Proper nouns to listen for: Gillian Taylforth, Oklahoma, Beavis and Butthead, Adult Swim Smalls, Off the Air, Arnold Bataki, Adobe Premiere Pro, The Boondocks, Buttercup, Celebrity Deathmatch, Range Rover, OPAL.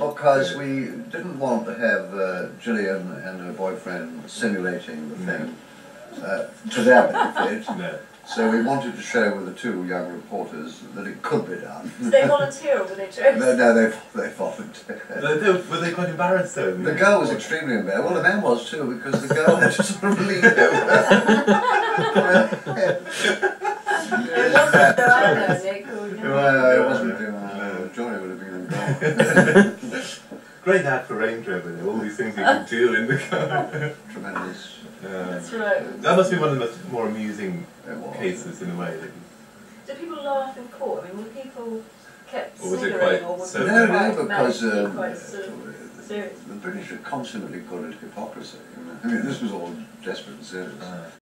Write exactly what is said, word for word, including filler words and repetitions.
Because we didn't want to have uh, Gillian and her boyfriend simulating the thing uh, to their benefit. No. So we wanted to share with the two young reporters that it could be done. Did they volunteer or were they joking? No, no, they, they volunteered. No, they, were they quite embarrassed though? The girl was extremely embarrassed. Well, the man was too, because the girl had to sort of lean over her head. It wasn't though either, Nick. No, it wasn't. No, Johnny would have been involved. Great ad for Range Rover, all these things you can do in the car. Tremendous. Uh, That's right. That must be one of the most, more amusing cases in a way. Did people laugh in court? I mean, were people kept sniggering? Or was it quite... No, no, because um, quite the, the British are constantly called it hypocrisy. I mean, this was all desperate and serious. Uh.